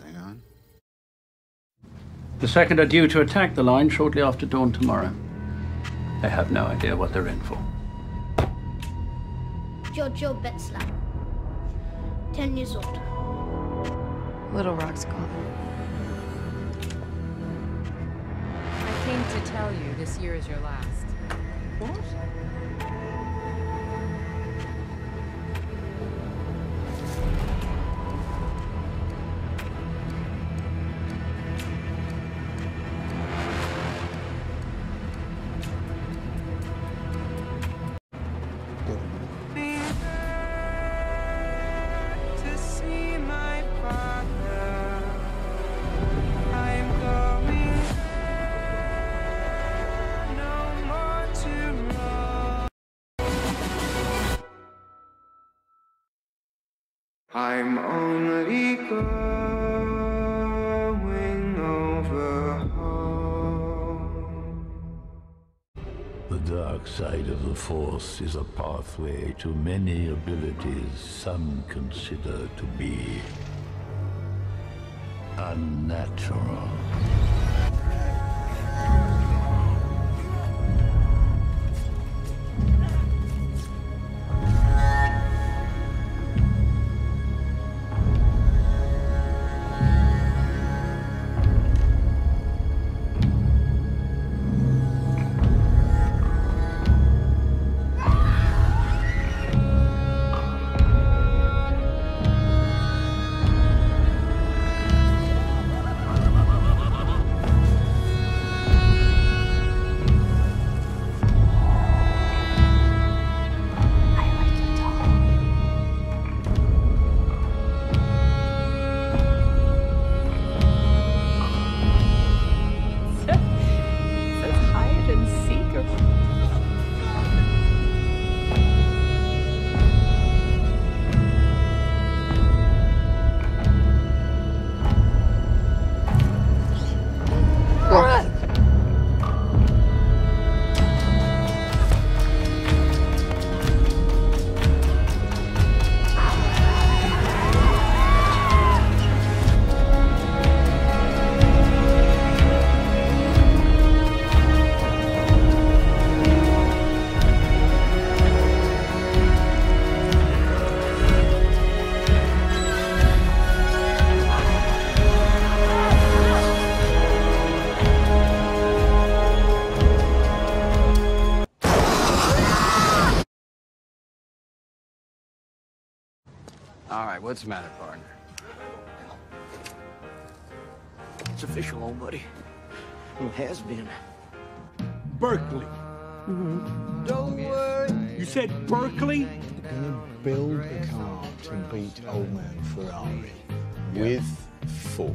thing on. The second are due to attack the line shortly after dawn tomorrow. They have no idea what they're in for. Giorgio Betzlan, 10 years old. Little Rock's gone. I came to tell you this year is your last. What? I'm only going over home. The dark side of the Force is a pathway to many abilities some consider to be unnatural. All right, what's the matter, partner? It's official, old buddy. It has been. Berkeley. Mm-hmm. Don't worry. You said Berkeley? We're gonna build a car to beat old man Ferrari with Ford.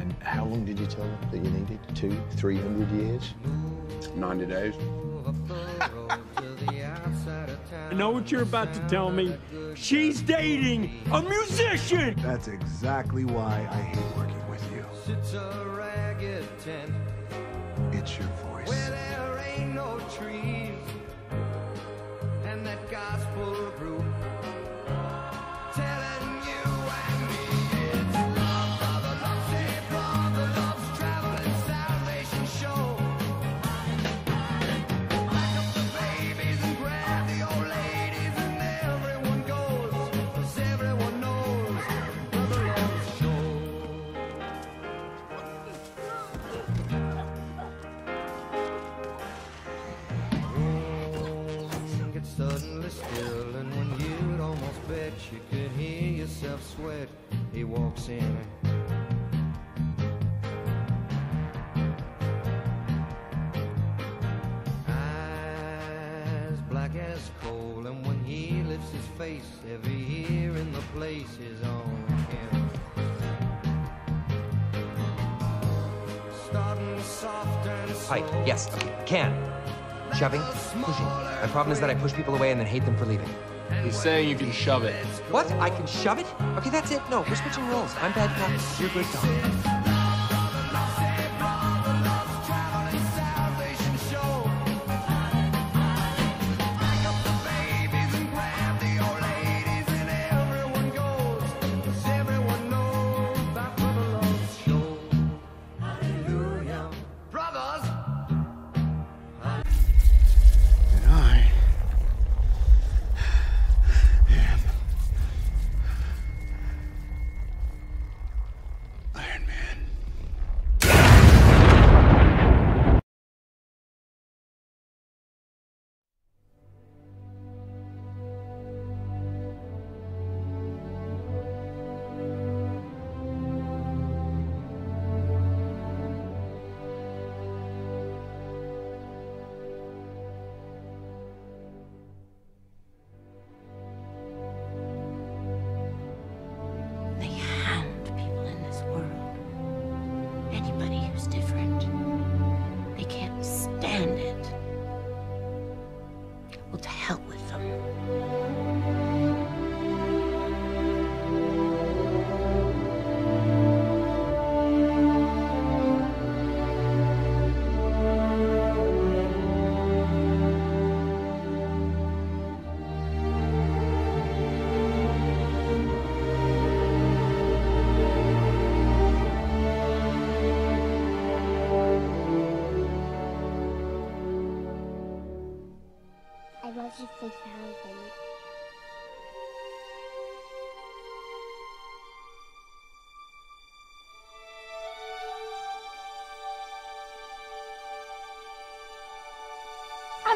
And how long did you tell them that you needed? 200–300 years? 90 days. I know what you're about to tell me. She's dating a musician! That's exactly why I hate working with you. It's your voice. Where there ain't no trees and that gospel group telling you and me it's love, brother, love, say, brother, love's travel and salvation show. Suddenly still, and when you'd almost bet you could hear yourself sweat, he walks in. Eyes black as coal, and when he lifts his face, every ear in the place is on him. Starting soft and slow. Hi, yes, okay, can. Shoving, pushing. My problem is that I push people away and then hate them for leaving. He's saying you can shove it. What? I can shove it? Okay, that's it. No, we're switching roles. I'm bad cop, you're good cop.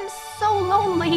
I'm so lonely.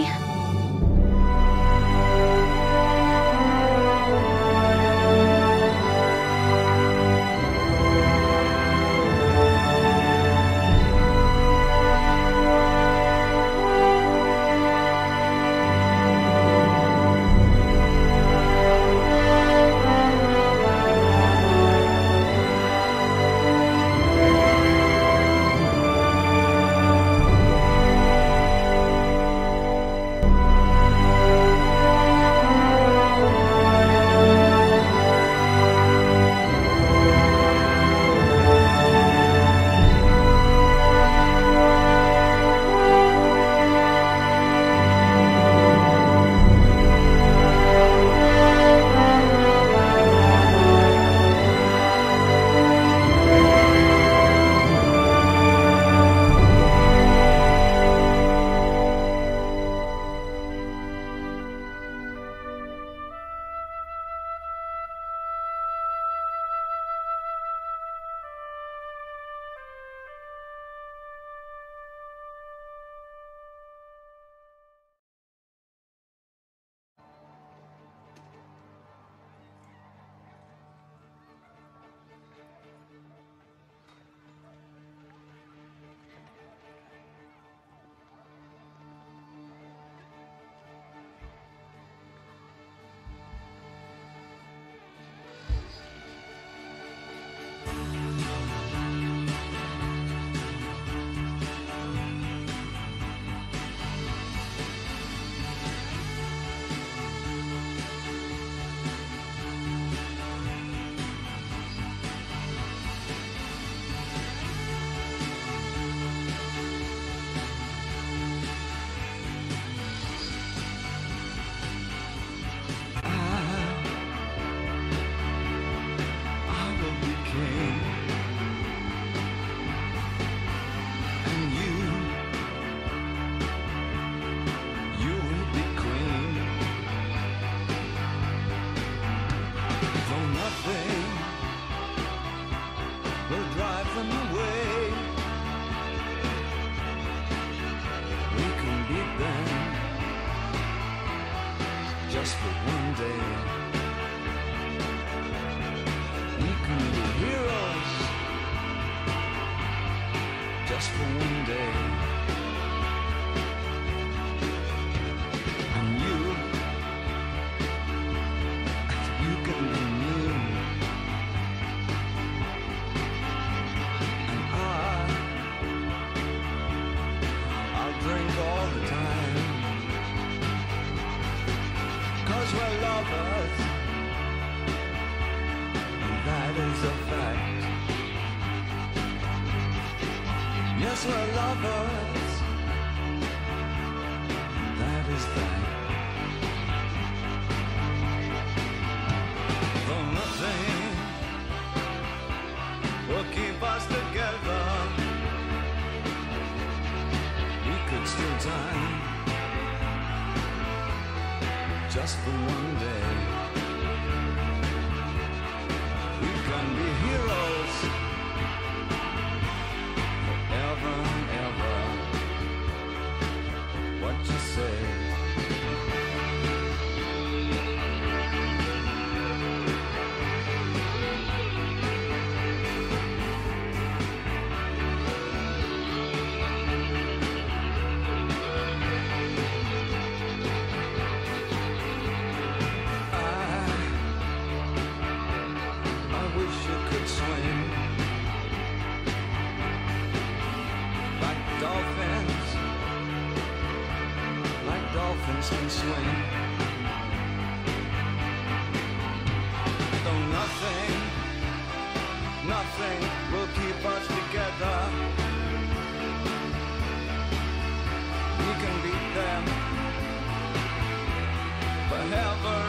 Just for one day, we can be heroes forever and ever. What you say? Can swim, though nothing will keep us together. We can beat them forever.